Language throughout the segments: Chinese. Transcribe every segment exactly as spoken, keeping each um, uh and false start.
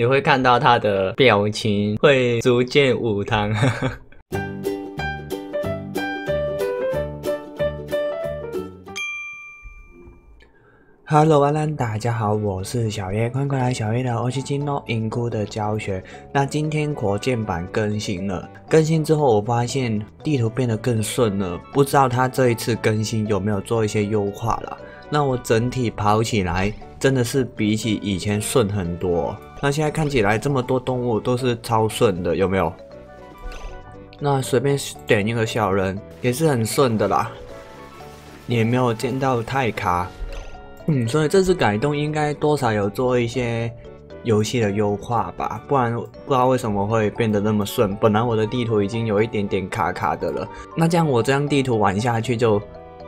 你会看到他的表情会逐渐无汤。Hello， 安安，大家好，我是小叶，欢迎回来小叶的欧西金诺银库的教学。那今天火箭版更新了，更新之后我发现地图变得更顺了，不知道它这一次更新有没有做一些优化啦。那我整体跑起来真的是比起以前顺很多。那现在看起来这么多动物都是超顺的，有没有？那随便点一个小人也是很顺的啦，也没有见到太卡。 嗯，所以这次改动应该多少有做一些游戏的优化吧，不然不知道为什么会变得那么顺。本来我的地图已经有一点点卡卡的了，那这样我这张地图玩下去就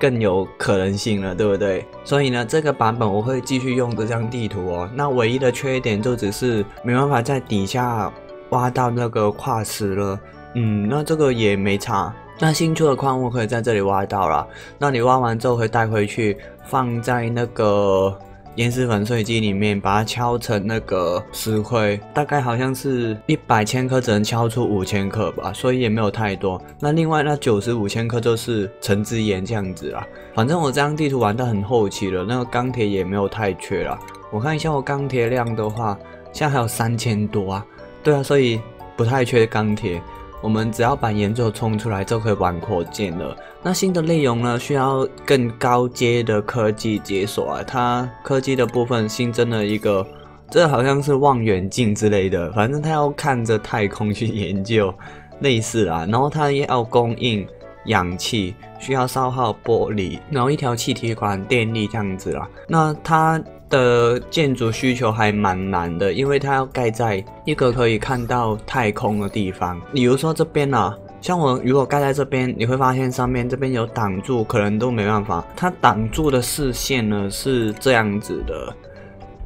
更有可能性了，对不对？所以呢，这个版本我会继续用这张地图哦。那唯一的缺点就只是没办法在底下挖到那个化石了。嗯，那这个也没差。 那新出的矿物可以在这里挖到啦，那你挖完之后可以带回去，放在那个岩石粉碎机里面，把它敲成那个石灰，大概好像是一百千颗只能敲出五千颗吧，所以也没有太多。那另外那九十五千颗就是橙汁岩这样子啦。反正我这张地图玩到很后期了，那个钢铁也没有太缺啦。我看一下我钢铁量的话，现在还有三千多啊。对啊，所以不太缺钢铁。 我们只要把研究冲出来就可以玩扩建了。那新的内容呢，需要更高阶的科技解锁啊。它科技的部分新增了一个，这好像是望远镜之类的，反正它要看着太空去研究，类似啊。然后它也要供应氧气，需要消耗玻璃，然后一条气体管、电力这样子啦。那它的建筑需求还蛮难的，因为它要盖在一个可以看到太空的地方。比如说这边啊，像我如果盖在这边，你会发现上面这边有挡住，可能都没办法。它挡住的视线呢是这样子的，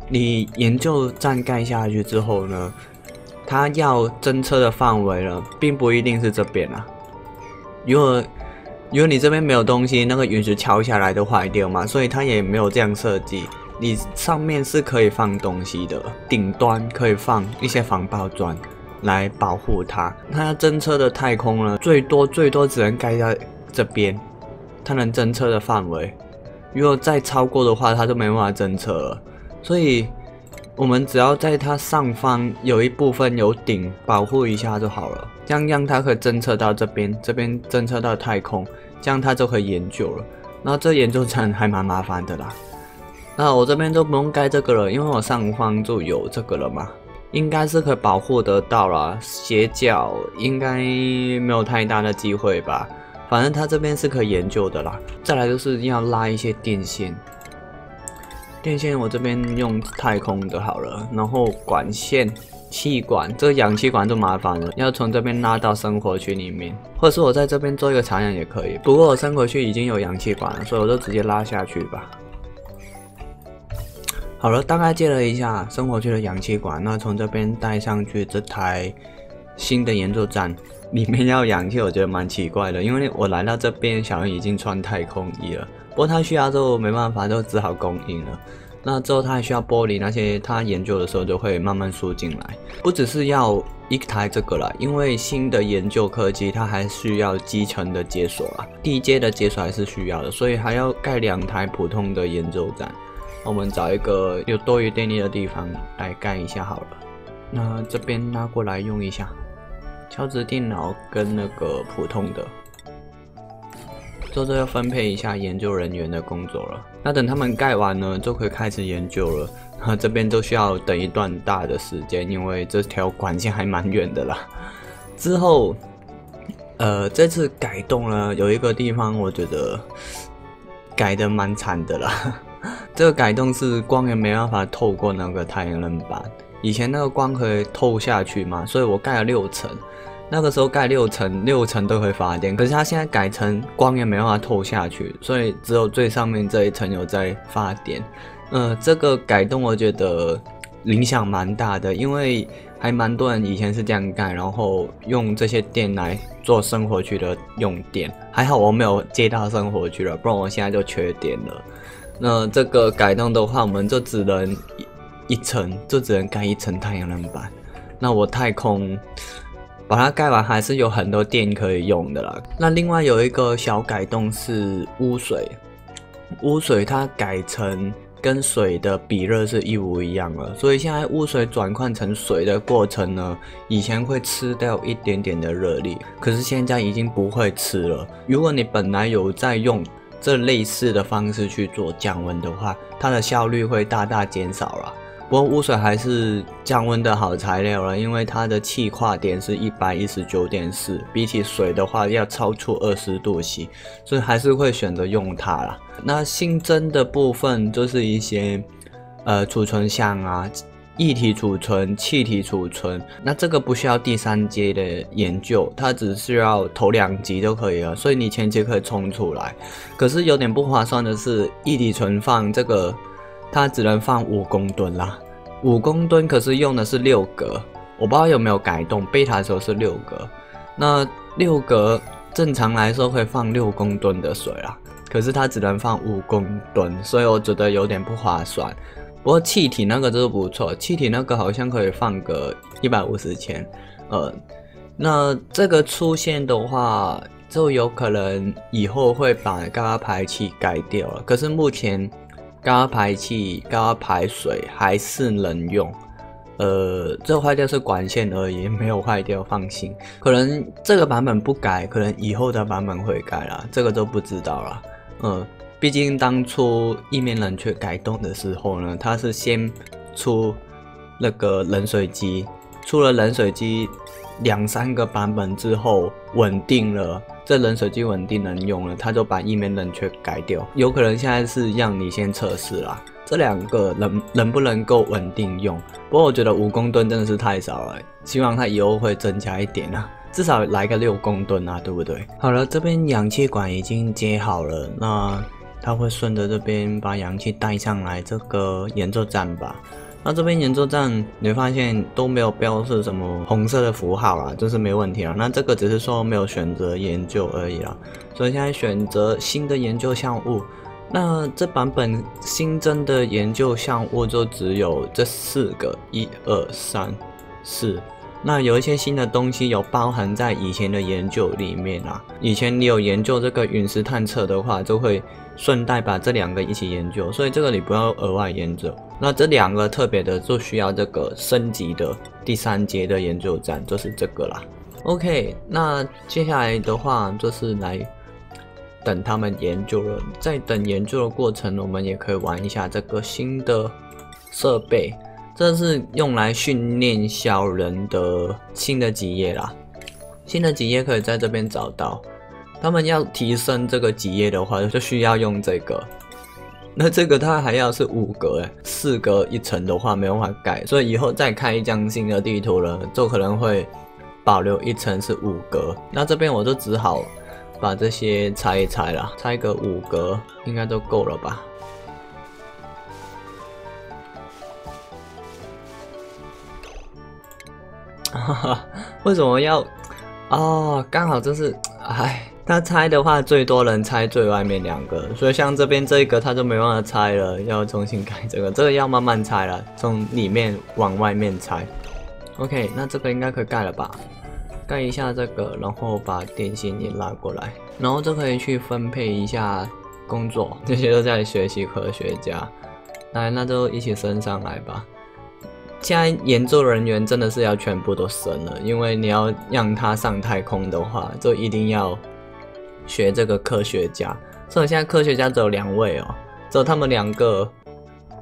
你研究站盖下去之后呢，它要侦测的范围呢，并不一定是这边啊。如果 如果你这边没有东西，那个陨石敲下来都坏掉嘛，所以它也没有这样设计。你上面是可以放东西的，顶端可以放一些防爆砖来保护它。它侦测的太空呢，最多最多只能盖在这边，它能侦测的范围。如果再超过的话，它就没办法侦测了。所以我们只要在它上方有一部分有顶保护一下就好了。 这样让它可以侦测到这边，这边侦测到太空，这样它就可以研究了。那这研究站还蛮麻烦的啦。那我这边就不用盖这个了，因为我上方就有这个了嘛，应该是可以保护得到啦。斜角应该没有太大的机会吧，反正它这边是可以研究的啦。再来就是要拉一些电线，电线我这边用太空的好了，然后管线。 气管，这个氧气管就麻烦了，要从这边拉到生活区里面，或者是我在这边做一个长氧也可以。不过我生活区已经有氧气管了，所以我就直接拉下去吧。好了，大概借了一下生活区的氧气管，那从这边带上去这台新的研究站，里面要氧气，我觉得蛮奇怪的，因为我来到这边，小人已经穿太空衣了，不过他需要就没办法，就只好供应了。 那之后，他还需要玻璃，那些他研究的时候就会慢慢输进来。不只是要一台这个啦，因为新的研究科技，它还需要基层的解锁啦，地阶的解锁还是需要的，所以还要盖两台普通的研究站。我们找一个有多余电力的地方来盖一下好了。那这边拉过来用一下，敲直电脑跟那个普通的。 这就要分配一下研究人员的工作了。那等他们盖完呢，就可以开始研究了。那这边就需要等一段大的时间，因为这条管线还蛮远的啦。之后，呃，这次改动呢，有一个地方我觉得改得蛮惨的啦。这个改动是光源没办法透过那个太阳能板，以前那个光可以透下去嘛，所以我盖了六层。 那个时候盖六层，六层都会发电，可是它现在改成光源没办法透下去，所以只有最上面这一层有在发电。呃，这个改动我觉得影响蛮大的，因为还蛮多人以前是这样盖，然后用这些电来做生活区的用电。还好我没有接到生活区了，不然我现在就缺电了。那这个改动的话，我们就只能。一层就只能盖一层太阳能板。那我太空把它盖完，还是有很多电可以用的啦。那另外有一个小改动是污水，污水它改成跟水的比热是一模一样了，所以现在污水转换成水的过程呢，以前会吃掉一点点的热力，可是现在已经不会吃了。如果你本来有在用 这类似的方式去做降温的话，它的效率会大大减少了。不过污水还是降温的好材料了，因为它的气化点是 一百一十九点四， 比起水的话要超出二十度C， 所以还是会选择用它啦。那新增的部分就是一些呃储存箱啊、液体储存、气体储存，那这个不需要第三阶的研究，它只需要头两级就可以了，所以你前期可以冲出来。可是有点不划算的是，液体存放这个它只能放五公吨啦，五公吨可是用的是六格，我不知道有没有改动，贝塔的时候是六格，那六格正常来说会放六公吨的水啦，可是它只能放五公吨，所以我觉得有点不划算。 不过气体那个就是不错，气体那个好像可以放个一百五十千，呃，那这个出现的话，就有可能以后会把高压排气改掉了。可是目前高压排气、高压排水还是能用，呃，这坏掉是管线而已，没有坏掉，放心。可能这个版本不改，可能以后的版本会改啦，这个就不知道啦，嗯、呃。 毕竟当初液面冷却改动的时候呢，它是先出那个冷水机，出了冷水机两三个版本之后稳定了，这冷水机稳定能用了，它就把液面冷却改掉。有可能现在是让你先测试啦，这两个能能不能够稳定用？不过我觉得五公吨真的是太少了，希望它以后会增加一点啊。 至少来个六公吨啊，对不对？好了，这边氧气管已经接好了，那它会顺着这边把氧气带上来这个研究站吧。那这边研究站你会发现都没有标示什么红色的符号啊，就是没问题了。那这个只是说没有选择研究而已啦。所以现在选择新的研究项目，那这版本新增的研究项目就只有这四个，一二三四。 那有一些新的东西有包含在以前的研究里面啦、啊。以前你有研究这个陨石探测的话，就会顺带把这两个一起研究，所以这个你不要额外研究。那这两个特别的就需要这个升级的第三阶的研究站，就是这个啦。OK， 那接下来的话就是来等他们研究了，在等研究的过程，我们也可以玩一下这个新的设备。 这是用来训练小人的新的职业啦，新的职业可以在这边找到。他们要提升这个职业的话，就需要用这个。那这个它还要是五格诶，四格一层的话没办法改，所以以后再开一张新的地图了，就可能会保留一层是五格。那这边我就只好把这些拆一拆啦，拆个五格应该就够了吧。 哈哈，为什么要？哦，刚好这是，哎，他拆的话最多人拆最外面两个，所以像这边这一个他就没办法拆了，要重新改这个，这个要慢慢拆了，从里面往外面拆。OK， 那这个应该可以盖了吧？盖一下这个，然后把电线也拉过来，然后就可以去分配一下工作。这些都在学习科学家，来，那就一起升上来吧。 现在研究人员真的是要全部都升了，因为你要让他上太空的话，就一定要学这个科学家。所以现在科学家只有两位哦，只有他们两个，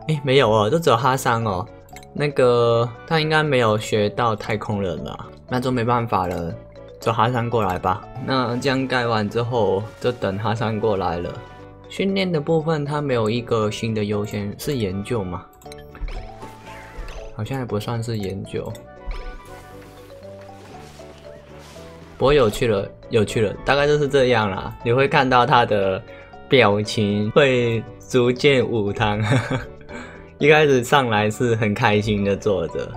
哎，没有哦，就只有哈桑哦。那个他应该没有学到太空人了，那就没办法了，就哈桑过来吧。那这样盖完之后，就等哈桑过来了。训练的部分他没有一个新的优先，是研究吗？ 好像还不算是研究，不过有趣了，有趣了，大概就是这样啦。你会看到他的表情会逐渐舞汤，一开始上来是很开心的坐着，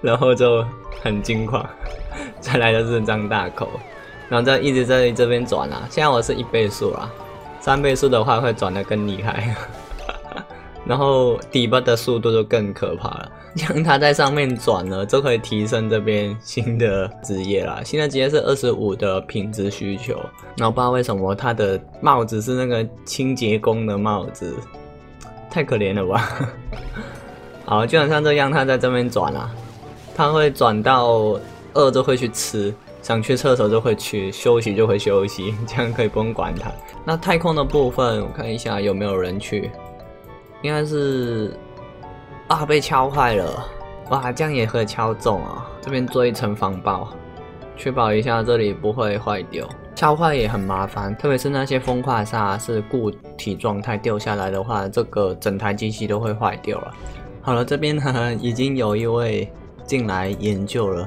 然后就很惊恐，再来就是张大口，然后再一直在这边转啊。现在我是一倍速啦，三倍速的话会转得更厉害。然后底巴的速度就更可怕了。让他在上面转了，就可以提升这边新的职业啦。新的职业是二十五的品质需求。然后不知道为什么他的帽子是那个清洁工的帽子，太可怜了吧？好，基本上这样，他在这边转啦、啊，他会转到饿就会去吃。 想去厕所就会去，休息就会休息，这样可以不用管它。那太空的部分，我看一下有没有人去，应该是啊被敲坏了，哇，这样也可以敲中啊、哦。这边做一层防爆，确保一下这里不会坏掉。敲坏也很麻烦，特别是那些风化沙是固体状态掉下来的话，这个整台机器都会坏掉了。好了，这边呢已经有一位进来研究了。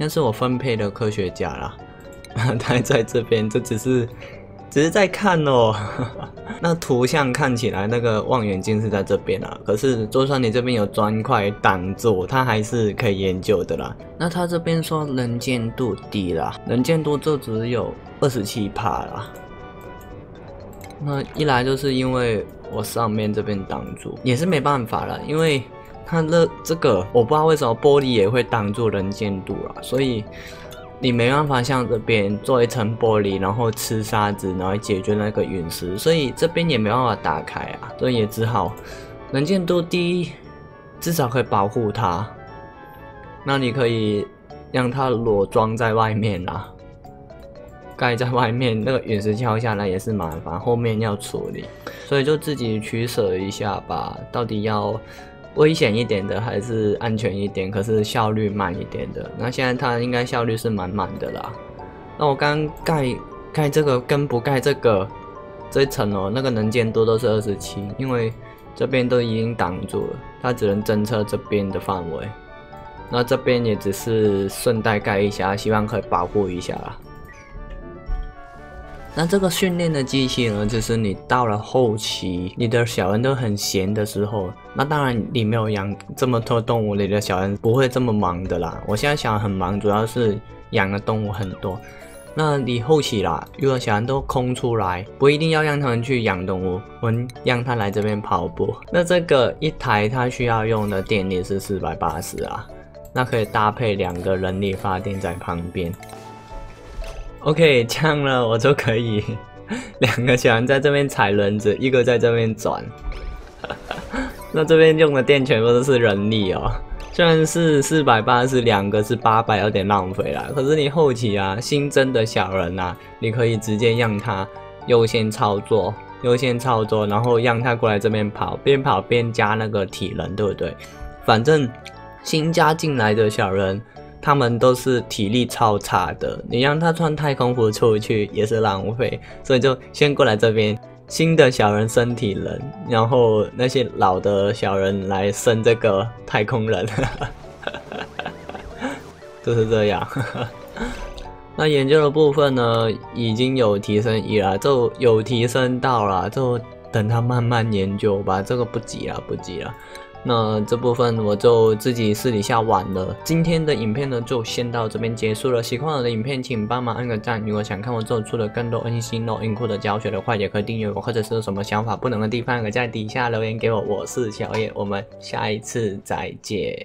那是我分配的科学家啦，他在这边，这只是，只是在看哦。那图像看起来那个望远镜是在这边啦，可是就算你这边有砖块挡住，它还是可以研究的啦。那他这边说能见度低啦，能见度就只有百分之二十七啦。那一来就是因为我上面这边挡住，也是没办法啦，因为。 它的这个我不知道为什么玻璃也会挡住能见度啦，所以你没办法像这边做一层玻璃，然后吃沙子，然后解决那个陨石，所以这边也没办法打开啊，所以也只好能见度低，至少可以保护它。那你可以让它裸装在外面啦，盖在外面，那个陨石敲下来也是麻烦，后面要处理，所以就自己取舍一下吧，到底要。 危险一点的还是安全一点，可是效率慢一点的。那现在它应该效率是满满的啦。那我刚盖盖这个跟不盖这个这一层哦，那个能见度都是二十七，因为这边都已经挡住了，它只能侦测这边的范围。那这边也只是顺带盖一下，希望可以保护一下啦。 那这个训练的机器呢，就是你到了后期，你的小人都很闲的时候，那当然你没有养这么多动物，你的小人不会这么忙的啦。我现在小人很忙，主要是养的动物很多。那你后期啦，如果小人都空出来，不一定要让他们去养动物，我们让他来这边跑步。那这个一台它需要用的电力是四百八十啊，那可以搭配两个人力发电在旁边。 OK， 这样了我就可以两个小人在这边踩轮子，一个在这边转。那这边用的电全部都是人力哦，虽然是四百八十，两个是八百，有点浪费啦。可是你后期啊，新增的小人啊，你可以直接让他优先操作，优先操作，然后让他过来这边跑，边跑边加那个体能，对不对？反正新加进来的小人。 他们都是体力超差的，你让他穿太空服出去也是浪费，所以就先过来这边，新的小人升体人，然后那些老的小人来升这个太空人，就是这样。那研究的部分呢，已经有提升一啦，就有提升到啦，就等他慢慢研究吧，这个不急啦，不急啦。 那这部分我就自己私底下玩了。今天的影片呢，就先到这边结束了。喜欢我的影片，请帮忙按个赞。如果想看我做出的更多 N C No Inc 的教学的话，也可以订阅我，或者是有什么想法不能的地方，可以在底下留言给我。我是小野，我们下一次再见。